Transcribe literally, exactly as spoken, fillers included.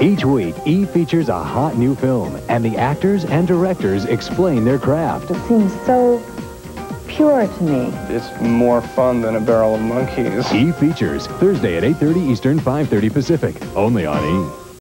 Each week, E! features a hot new film, and the actors and directors explain their craft. It seems so pure to me. It's more fun than a barrel of monkeys. E! Features, Thursday at eight thirty Eastern, five thirty Pacific, only on E!